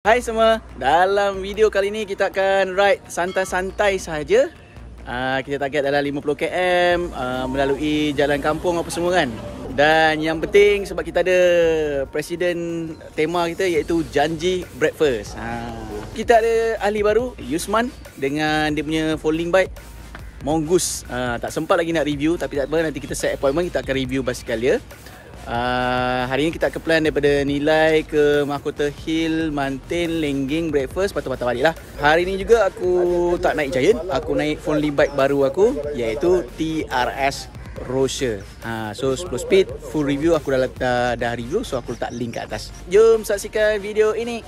Hai semua, dalam video kali ni kita akan ride santai-santai sahaja. Kita target dalam 50 km melalui jalan kampung apa semua kan. Dan yang penting sebab kita ada presiden tema kita iaitu Janji Breakfast. Kita ada ahli baru Yusman dengan dia punya folding bike Mongoose. Tak sempat lagi nak review tapi tak apa, nanti kita set appointment kita akan review basikal dia. Hari ni kita akan plan daripada Nilai ke Mahkota Hill, Mantin, Lengging, Breakfast, patah-patah balik lah. Hari ni juga aku tak naik Giant, aku naik folding bike baru aku iaitu TRS Rocher. So 10 speed, full review aku dah review, so aku letak link kat atas. Jom saksikan video ini.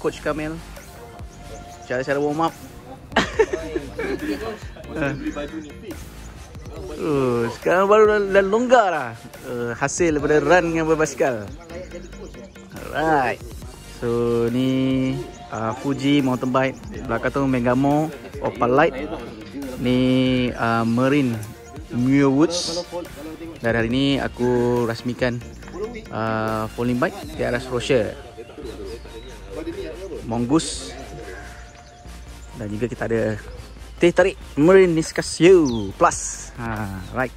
Coach Kamil, cara-cara warm up. Sekarang baru dah longgar lah. Hasil daripada run dengan berbasikal. Alright. So ni Fuji mountain bike. Belakang tu Bergamo Opalite. Ni Marin Muir Woods. Dan hari ni aku rasmikan folding bike TRS Rocher, Mongoose, dan juga kita ada teh tarik Marin Niskasio Plus. Right.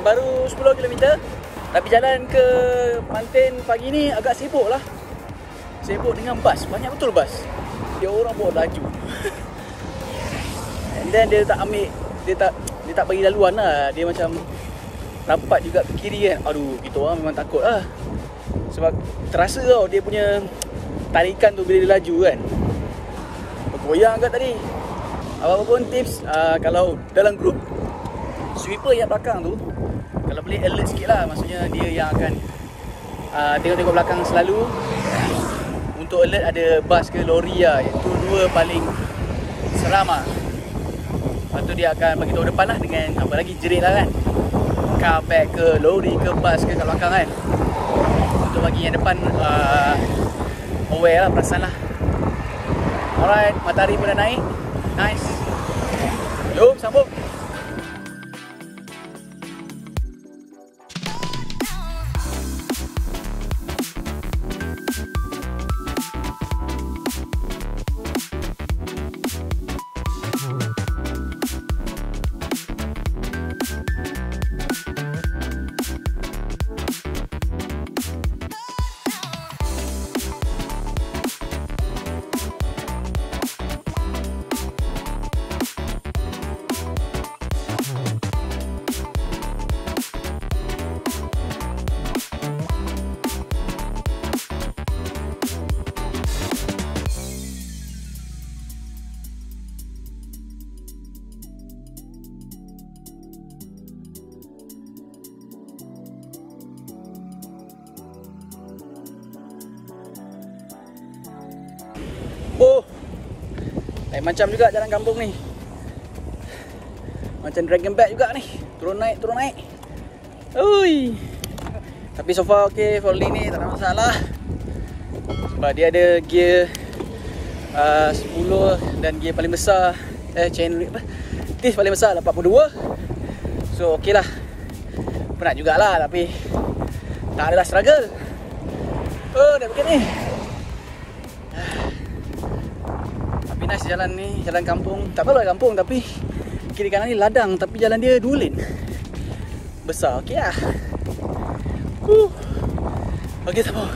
Baru 10 km. Tapi jalan ke Mantin pagi ni agak sibuk lah. Sibuk dengan bas, banyak betul bas. Dia orang bawa laju. And then dia tak ambil, dia tak bagi laluan lah. Dia macam rampat juga ke kiri kan. Aduh, kita orang memang takut lah. Sebab terasa tau dia punya tarikan tu bila dia laju kan. Bergoyang kat tadi. Apa-apa pun tips, kalau dalam grup sweeper yang belakang tu kalau boleh alert sikit lah. Maksudnya dia yang akan tengok-tengok belakang selalu. Untuk alert ada bas ke lori lah. Itu dua paling seram lah. Lepas tu dia akan bagi tahu depan lah dengan apa lagi jerit lah kan. Car back ke lori ke bas ke kat belakang kan. Untuk bagi yang depan aware lah, perasan lah. Alright, matahari pun dah naik. Nice. Jom sambung. Macam juga jalan kampung ni. Macam dragon back juga ni. Turun naik. Ui. Tapi so far ok, folding ni tak ada masalah. Sebab dia ada gear 10 dan gear paling besar tips paling besar 82. So ok lah. Penat jugalah tapi tak adalah struggle. Oh, dah bukit ni. Nice jalan ni, jalan kampung. Tak perlu kampung tapi kiri kanan ni ladang tapi jalan dia 2 lane. Besar, okey lah. Okay, sabar.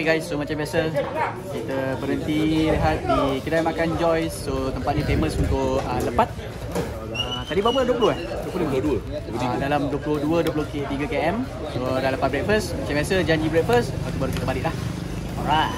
Okay guys, so macam biasa kita berhenti rehat di kedai makan Joyce. So tempat ni famous untuk lepat. Tadi berapa? 20 eh? 22. Dalam 22-23 km. So dah lepas breakfast. Macam biasa janji breakfast, lepas tu baru kita balik lah. Alright.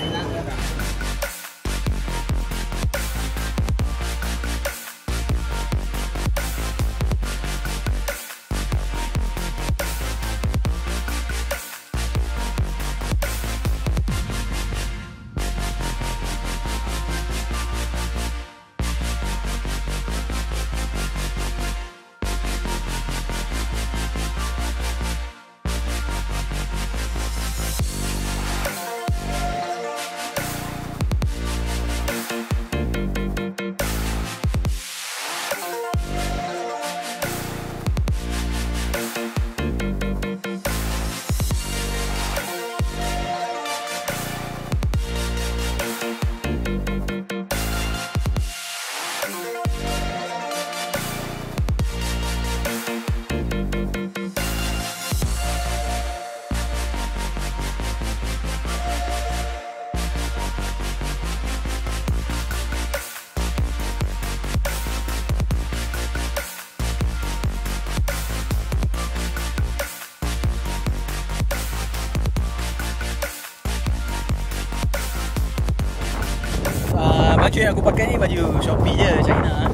Baju yang aku pakai ni baju Shopee je, China.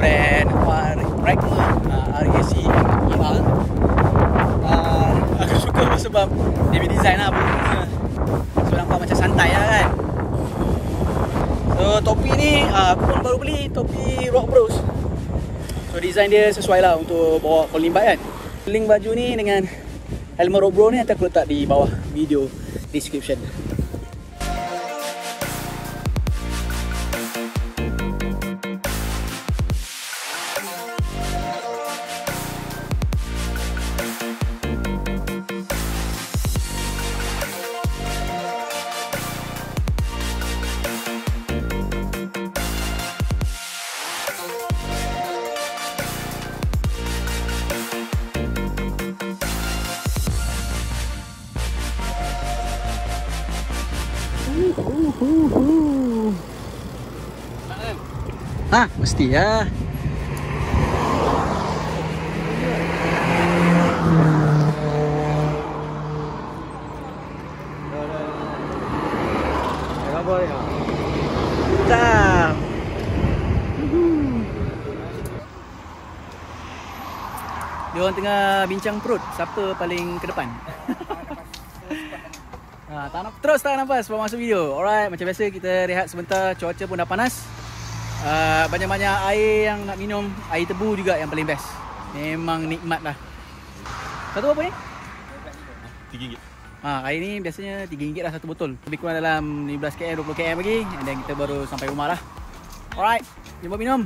Brand RAC, RAC. Aku suka sebab dia punya design lah, bulunya. So nampak macam santai lah kan. So topi ni aku pun baru beli, topi Rock Bros. So design dia sesuai lah untuk bawa kalau limbat kan. Link baju ni dengan helmet Rock Bros ni nanti aku letak di bawah video description. Ha, mesti ya. Dia orang tengah bincang perut, siapa paling ke depan. Tahan nafas sebelum masuk video. Alright, macam biasa kita rehat sebentar, cuaca pun dah panas. Banyak-banyak air yang nak minum, air tebu juga yang paling best. Memang nikmat lah. Satu berapa ni? RM3. Air ni biasanya RM3 lah satu botol. Lebih kurang dalam 15km, 20km lagi, dan kita baru sampai rumah lah. Alright, jumpa minum.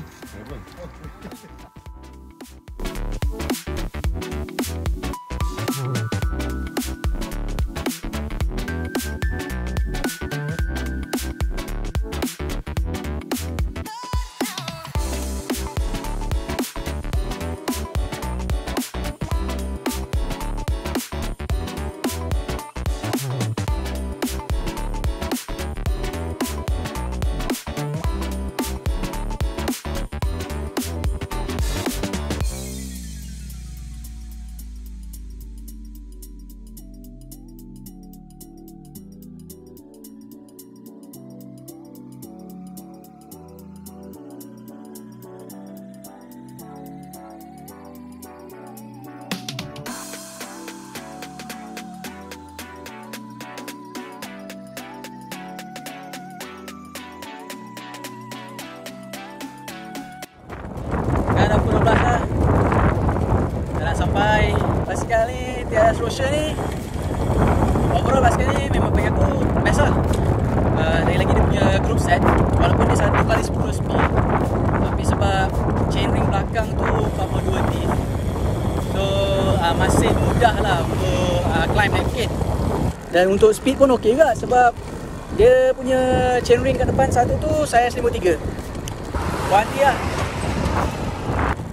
Basikal ni, TRS Rocher ni, overall basikal ni memang bagi aku best lah. Lagi-lagi dia punya group set, walaupun dia 1x10 speed, tapi sebab chainring belakang tu 42T, so masih mudah lah untuk climb naik bukit. Dan untuk speed pun ok juga sebab dia punya chainring kat depan satu tu saya 53. Puan hati lah.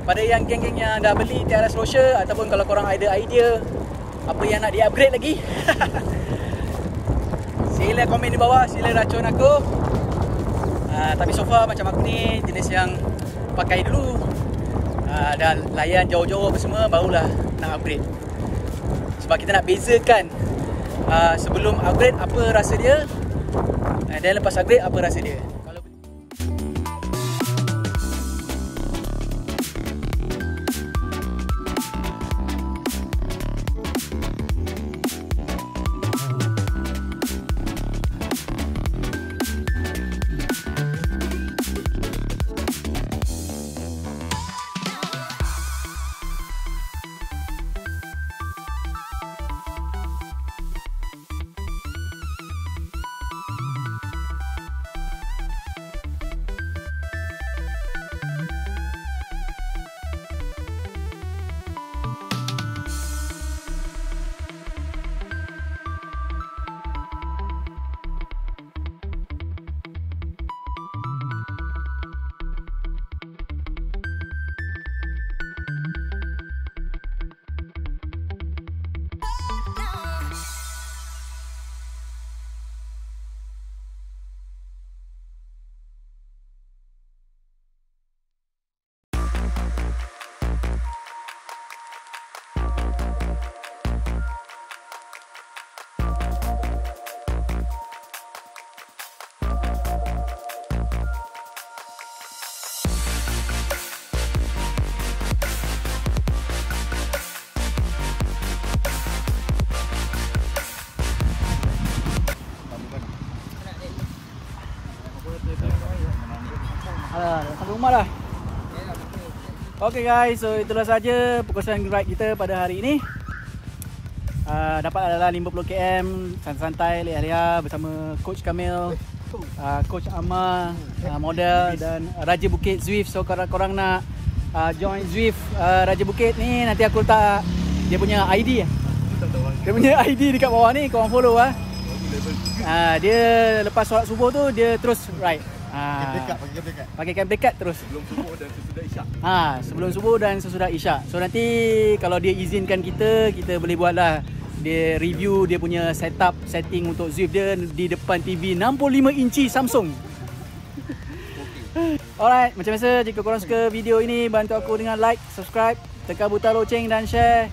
Pada yang geng-geng yang dah beli TRS Rocher, ataupun kalau korang ada idea apa yang nak di-upgrade lagi, sila komen di bawah, sila racun aku. Tapi so far macam aku ni jenis yang pakai dulu, dah layan jauh-jauh apa semua, barulah nak upgrade. Sebab kita nak bezakan sebelum upgrade apa rasa dia, dan lepas upgrade apa rasa dia. Rumah dah. Ok guys, so itulah saja perkongsian ride kita pada hari ini. Dapat adalah 50km santai-santai, leh-leh bersama coach Kamil, coach Amar, model, dan Raja Bukit Swift. So kalau korang nak join Zwift Raja Bukit ni, nanti aku letak dia punya ID. Dia punya ID dekat bawah ni, korang follow lah. Dia lepas solat subuh tu dia terus ride. Pakai camp dekat terus sebelum subuh dan sesudah isyak. Sebelum subuh dan sesudah isyak. So nanti kalau dia izinkan kita, kita boleh buatlah dia review dia punya setup, setting untuk Zwift dia di depan TV 65 inci Samsung. Okay. Alright, macam biasa jika korang suka video ini, bantu aku dengan like, subscribe, tekan butang loceng dan share.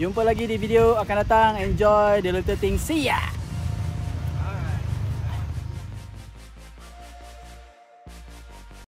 Jumpa lagi di video akan datang. Enjoy the little things. See ya.